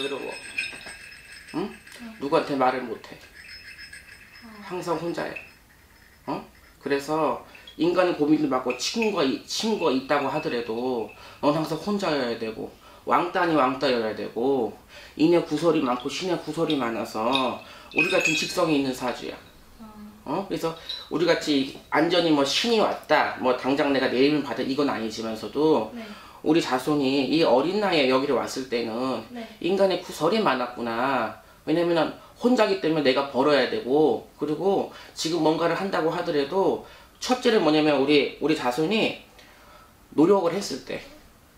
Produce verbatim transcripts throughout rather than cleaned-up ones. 외로워. 응? 응. 누구한테 말을 못해. 응. 항상 혼자야. 어? 그래서 인간의 고민도 많고 친구가, 친구가 있다고 하더라도 넌 항상 혼자여야 되고 왕따니 왕따여야 되고 인의 구설이 많고 신의 구설이 많아서 우리 같은 직성이 있는 사주야. 어? 그래서 우리같이 안전히 뭐 신이 왔다 뭐 당장 내가 내림을 받아 이건 아니지만서도 네. 우리 자손이 이 어린 나이에 여기를 왔을 때는 네. 인간의 구설이 많았구나. 왜냐면은 혼자기 때문에 내가 벌어야 되고 그리고 지금 뭔가를 한다고 하더라도 첫째는 뭐냐면 우리 우리 자손이 노력을 했을 때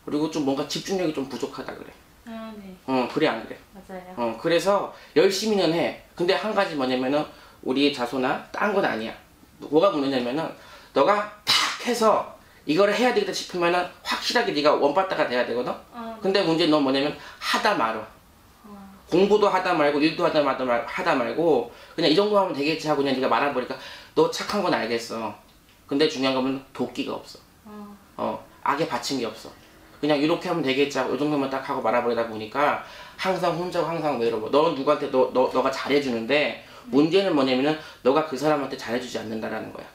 그리고 좀 뭔가 집중력이 좀 부족하다 그래. 아, 네. 어, 그래 안 그래? 맞아요. 어, 그래서 열심히는 해. 근데 한 가지 뭐냐면은 우리 자손아 딴 건 아니야. 뭐가 문제냐면은 너가 탁 해서 이거를 해야 되겠다 싶으면은 확실하게 네가 원바다가 돼야 되거든. 아, 네. 근데 문제는 너 뭐냐면 하다 말어. 아. 공부도 하다 말고 일도 하다 말고 하다 말고 그냥 이 정도 하면 되겠지 하고 그냥 네가 말아버리니까 너 착한 건 알겠어. 근데 중요한 건 도끼가 없어. 어. 어, 악에 받친 게 없어. 그냥 이렇게 하면 되겠지 하고 이 정도만 딱 하고 말아버리다 보니까 항상 혼자고 항상 외로워. 너는 누구한테 너, 너, 너가 잘해주는데 문제는 뭐냐면은 너가 그 사람한테 잘해주지 않는다라는 거야.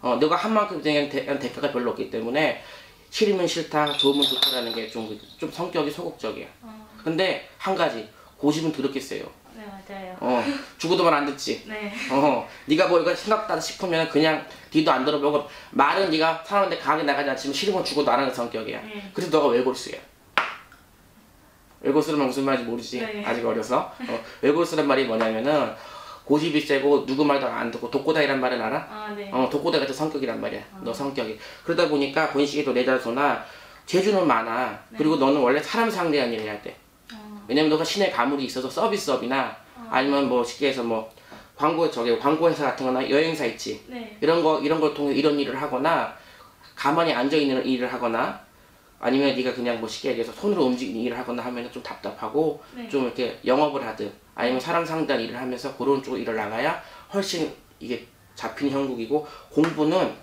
어, 너가 한 만큼 대한 대가가 별로 없기 때문에 싫으면 싫다, 좋으면 좋다라는 게 좀 좀 성격이 소극적이야. 어. 근데 한 가지 고집은 더럽게 세요. 네 맞아요. 어, 죽어도 말 안 듣지. 네. 어, 네가 뭐 이거 생각다 싶으면 그냥 뒤도 안 들어보고 말은 네가 사람한테 강하게 나가지 않지만 싫으면 죽어도 안 하는 성격이야. 네. 그래서 너가 외골수야. 외골수란 무슨 말인지 모르지. 네. 아직 어려서. 어, 외골수란 말이 뭐냐면은. 고집이 세고 누구 말도 안 듣고 독고다이란 말은 알아? 아, 네. 어, 독고다이 같은 성격이란 말이야. 아. 너 성격이. 그러다 보니까 권식이도 내 자손아 재주는 많아. 네. 그리고 너는 원래 사람 상대하는 일을 해야 돼. 아. 왜냐면 너가 신의 가물이 있어서 서비스업이나 아. 아니면 뭐 쉽게 해서 뭐 광고 저기 광고회사 같은 거나 여행사 있지. 네. 이런 거 이런 걸 통해 이런 일을 하거나 가만히 앉아 있는 일을 하거나 아니면 네가 그냥 뭐 쉽게 얘기해서 손으로 움직이는 일을 하거나 하면 좀 답답하고 네. 좀 이렇게 영업을 하든 아니면 사람 상대한 일을 하면서 그런 쪽으로 일을 나가야 훨씬 이게 잡힌 형국이고 공부는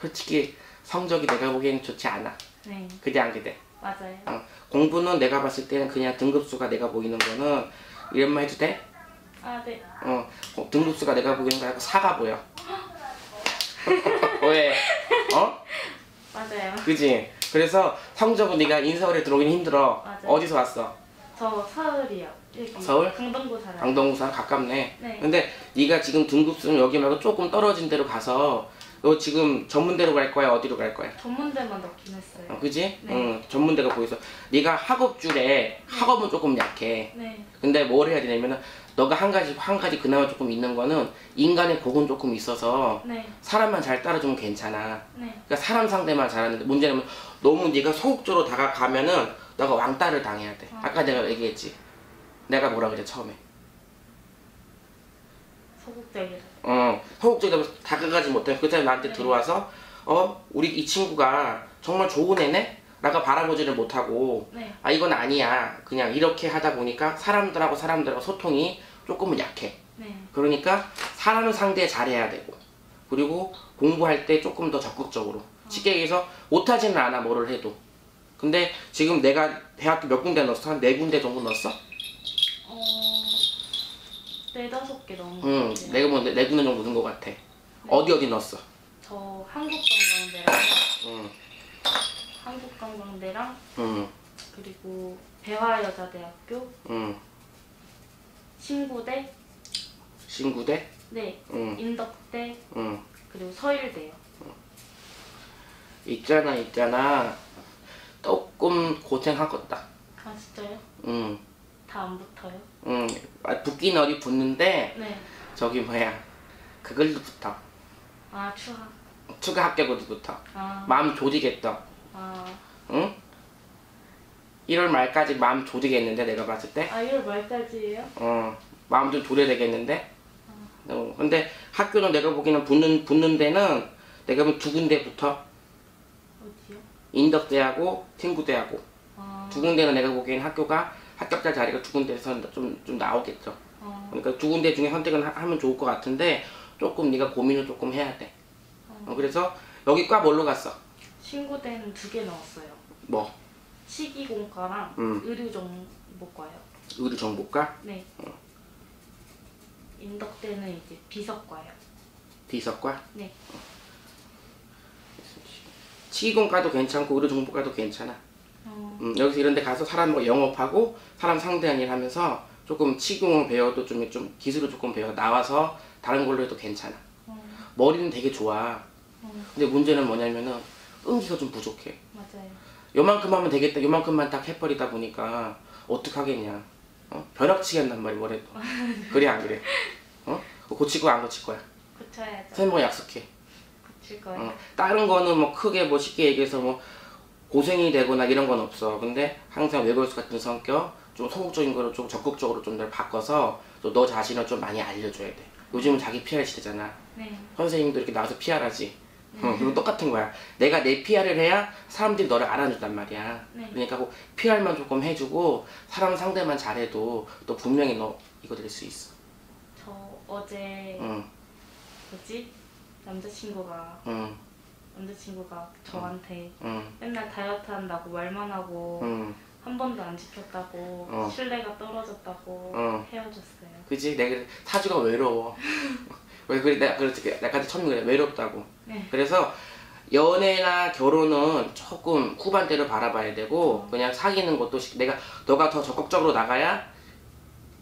솔직히 성적이 내가 보기에는 좋지 않아. 네. 그대 안 그대. 맞아요. 어, 공부는 내가 봤을 때는 그냥 등급수가 내가 보이는 거는 이런 말 해도 돼? 아 네. 어, 어 등급수가 내가 보이는 거하고 사가 보여. 왜? 어? 맞아요. 그지? 그래서 성적은 네가 인서울에 들어오긴 힘들어. 맞아요. 어디서 왔어? 저 서울이요. 여기 서울? 강동구 살아요. 강동구 살아 가깝네. 네. 근데 네가 지금 등급수는 여기 말고 조금 떨어진 데로 가서 너 지금 전문대로 갈 거야? 어디로 갈 거야? 전문대만 넣긴 했어요. 어, 그지? 네. 응, 전문대가 보여서 네가 학업줄에 네. 학업은 조금 약해. 네. 근데 뭘 해야 되냐면은 너가 한 가지 한 가지 그나마 조금 있는 거는 인간의 복은 조금 있어서 네. 사람만 잘 따라주면 괜찮아. 네. 그러니까 사람 상대만 잘하는데 문제는 너무 네가 소극적으로 다가가면은 너가 왕따를 당해야 돼. 아. 아까 내가 얘기했지. 내가 뭐라 그래 처음에. 소극적이라. 어, 소극적이라 다가가지 못해. 그 사람이 나한테 네. 들어와서 어 우리 이 친구가 정말 좋은 애네. 내가 바라보지를 못하고 네. 아 이건 아니야 그냥 이렇게 하다 보니까 사람들하고 사람들하고 소통이 조금은 약해. 네. 그러니까 사람을 상대 잘해야 되고 그리고 공부할 때 조금 더 적극적으로 어. 쉽게 얘기해서 못하지는 않아 뭐를 해도. 근데 지금 내가 대학교 몇 군데 넣었어? 한 네 군데 정도 넣었어? 어... 네 다섯 개 넣은 거 같아요. 응, 내가 뭐 네 군데 정도 넣은 거 같아. 네. 어디 어디 넣었어? 저 한국관광대랑 응. 한국관광대랑 응. 그리고 배화여자대학교 응. 신구대 신구대? 네. 응. 인덕대 응. 그리고 서일대요. 응. 있잖아 있잖아 조금 고생하겠다. 아 진짜요? 응. 다 안 붙어요? 응. 붙긴 어디 붙는데 네. 저기 뭐야 그걸도 붙어. 아 추가 추가 합격으로도 붙어. 아. 마음 조지겠다. 아. 응? 일월 말까지 마음 조지겠는데 내가 봤을 때? 아 일월 말까지예요? 어. 마음 좀 조려야 되겠는데? 아. 어. 근데 학교는 내가 보기에는 붙는, 붙는 데는 내가 보면 두 군데 붙어. 어디요? 인덕대하고 친구대하고 아. 두 군데는 내가 보기엔 학교가 합격자 자리가 두 군데에서 좀, 좀 나오겠죠. 아. 그러니까 두 군데 중에 선택을 하, 하면 좋을 것 같은데 조금 네가 고민을 조금 해야 돼. 아. 어, 그래서 여기 과 뭘로 갔어? 신구대는 두 개 넣었어요. 뭐? 식이공과랑 음. 의료정보과요. 의료정보과? 네. 어. 인덕대는 이제 비석과요. 비석과? 네. 어. 식이공과도 괜찮고 의료정보과도 괜찮아. 어. 음, 여기서 이런 데 가서 사람 영업하고 사람 상대한 일 하면서 조금 식이공을 배워도 좀, 좀 기술을 조금 배워 나와서 다른 걸로 해도 괜찮아. 어. 머리는 되게 좋아. 어. 근데 문제는 뭐냐면은 끈기가 좀 부족해. 맞아요. 요만큼 하면 되겠다, 요만큼만 딱 해버리다 보니까 어떡하겠냐. 어? 벼락치기 한단 말이야, 뭐래도. 그래, 안 그래? 어? 고칠 거야, 안 고칠 거야? 고쳐야죠. 세모 약속해. 고칠 거야. 어. 다른 거는 뭐 크게 뭐 쉽게 얘기해서 뭐 고생이 되거나 이런 건 없어. 근데 항상 외골수 같은 성격, 좀 소극적인 거를 좀 적극적으로 좀 더 바꿔서 또 너 자신을 좀 많이 알려줘야 돼. 요즘은 자기 피아르 시대잖아. 네. 선생님도 이렇게 나와서 피아르하지. 어, 그리고 똑같은 거야. 내가 내 피아르를 해야 사람들이 너를 알아준단 말이야. 네. 그러니까 뭐 피아르만 조금 해주고 사람 상대만 잘해도 또 분명히 너 이거 될 수 있어. 저 어제 응. 뭐지? 남자친구가 응. 남자친구가 저한테 응. 맨날 다이어트 한다고 말만 하고 응. 한 번도 안 지켰다고 어. 신뢰가 떨어졌다고 어. 헤어졌어요. 그치? 내가 사주가 외로워. 왜 그래? 내가 그렇게 나까지 처음 그래 외롭다고. 네. 그래서 연애나 결혼은 조금 후반대로 바라봐야 되고 어. 그냥 사귀는 것도 내가 너가 더 적극적으로 나가야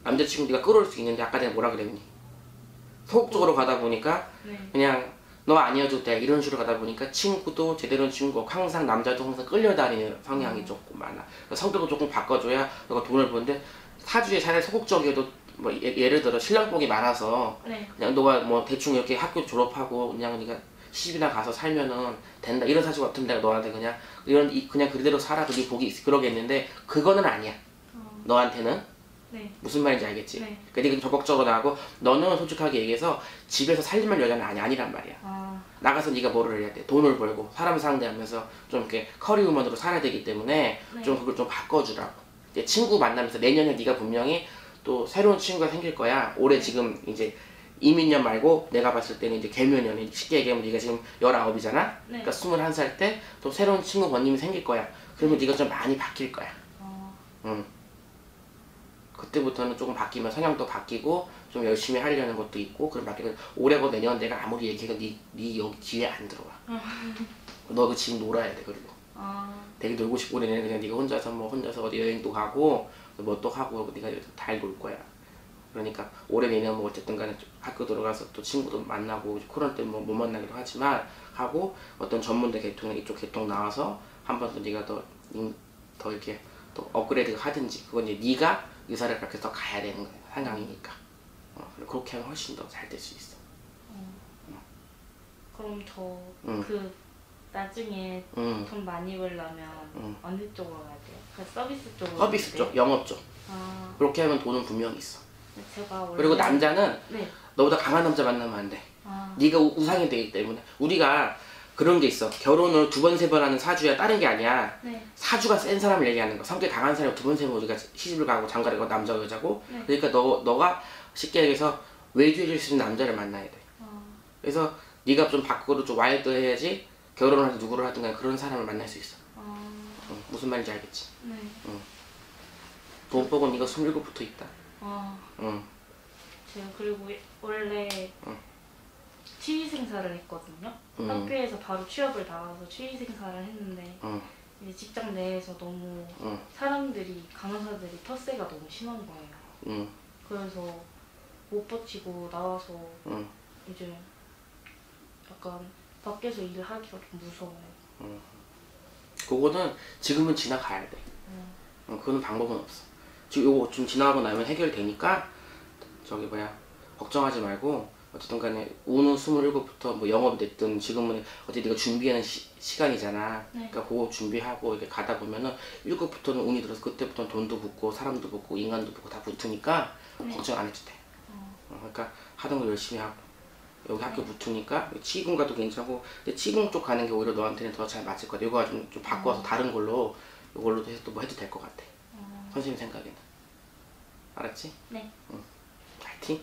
남자친구 네가 끌어올 수 있는데 아까 내가 뭐라 그랬니? 소극적으로 가다 보니까 네. 그냥 너 아니어도 돼 이런 식으로 가다 보니까 친구도 제대로 친구 항상 남자도 항상 끌려다니는 성향이 어. 조금 많아. 성격을 조금 바꿔줘야 너가 돈을 버는데 사주에 차라리 소극적이어도 뭐 예를 들어 신랑복이 많아서 네. 그냥 너가 뭐 대충 이렇게 학교 졸업하고 그냥 네가 시집이나 가서 살면은 된다 이런 사주 같은 데가 너한테 그냥 이런 그냥 그대로 살아 그게 복이 있, 그러겠는데 그거는 아니야. 어. 너한테는 네. 무슨 말인지 알겠지? 네. 그러니까 적극적으로 나가고 너는 솔직하게 얘기해서 집에서 살림할 여자는 아니 아니란 말이야. 아. 나가서 네가 뭐를 해야 돼? 돈을 벌고 사람 상대하면서 좀 이렇게 커리우먼으로 살아야 되기 때문에 네. 좀 그걸 좀 바꿔주라고. 이제 친구 만나면서 내년에 네가 분명히 또 새로운 친구가 생길 거야. 올해 지금 이제 이민년 말고 내가 봤을 때는 이제 개묘년 쉽게 얘기하면 네가 지금 열아홉이잖아? 네. 그러니까 스물한 살 때 또 새로운 친구 번님이 생길 거야. 그러면 네. 네가 좀 많이 바뀔 거야. 어. 응. 그때부터는 조금 바뀌면 성향도 바뀌고 좀 열심히 하려는 것도 있고 그럼 바뀌면 올해고 내년 내가 아무리 얘기해도 네, 네 여기 귀에 안 들어와. 어. 너 그 지금 놀아야 돼 그리고. 어. 되게 놀고 싶고 내년에 그냥 네가 혼자서 뭐 혼자서 어디 여행도 가고 뭐 또 하고 네가 잘 놀 거야. 그러니까 올해 내년 뭐 어쨌든 간에 학교 들어가서 또 친구도 만나고 코로나 때 뭐 못 만나기도 하지만 하고 어떤 전문대 계통이나 이쪽 계통 나와서 한번 더 네가 더, 더 이렇게 또 업그레이드 하든지 그건 이제 네가 의사를 그렇게 더 가야 되는 거야. 상황이니까. 어, 그렇게 하면 훨씬 더 잘 될 수 있어. 어. 어. 그럼 저 그 응. 나중에 음. 돈 많이 벌려면 음. 어느 쪽으로 가야 돼요? 그 서비스 쪽으로? 서비스 쪽, 영업 쪽. 아. 그렇게 하면 돈은 분명히 있어. 제가 원래... 그리고 남자는 네. 너보다 강한 남자 만나면 안 돼. 아. 네가 우상이 되기 때문에. 우리가 그런 게 있어. 결혼을 두 번, 세 번 하는 사주야 다른 게 아니야. 네. 사주가 센 사람을 얘기하는 거야. 성격이 강한 사람이 두 번, 세 번 우리가 시집을 가고 장가를 가고 남자고 여자고. 네. 그러니까 너, 너가 쉽게 얘기해서 외주해줄 수 있는 남자를 만나야 돼. 아. 그래서 네가 좀 밖으로 좀 와일드 해야지 결혼을 하든 누구를 하든 간에 그런 사람을 만날 수 있어. 어... 응, 무슨 말인지 알겠지? 네. 응. 돈복은 이거 스물일곱부터 있다. 어... 응. 제가 그리고 원래 응. 취미생사를 했거든요. 응. 학교에서 바로 취업을 나와서 취미생사를 했는데 응. 이제 직장 내에서 너무 응. 사람들이, 간호사들이 텃세가 너무 심한 거예요. 응. 그래서 못 버티고 나와서 응. 이제 약간 밖에서 일을 하기가 좀 무서워요. 음. 그거는 지금은 지나가야 돼. 음. 어, 그거는 방법은 없어. 지금 요거 좀 지나가고 나면 해결되니까 저기 뭐야 걱정하지 말고 어쨌든 간에 우는 스물일곱부터 뭐 영업이 됐든 지금은 어쨌든 네가 준비하는 시, 시간이잖아. 네. 그러니까 그거 준비하고 이렇게 가다 보면은 일곱부터는 운이 들어서 그때부터는 돈도 붙고 사람도 붙고 인간도 붙고 다 붙으니까 네. 걱정 안 해도 돼. 어. 어, 그러니까 하던 걸 열심히 하고 여기 학교 붙으니까 치공과도 괜찮고 근데 치공 쪽 가는 게 오히려 너한테는 더 잘 맞을 것 같아. 이거 좀, 좀 바꿔서 어. 다른 걸로 이걸로 해서 또 뭐 해도 될 것 같아. 어. 선생님 생각에는 알았지? 네. 응. 파이팅.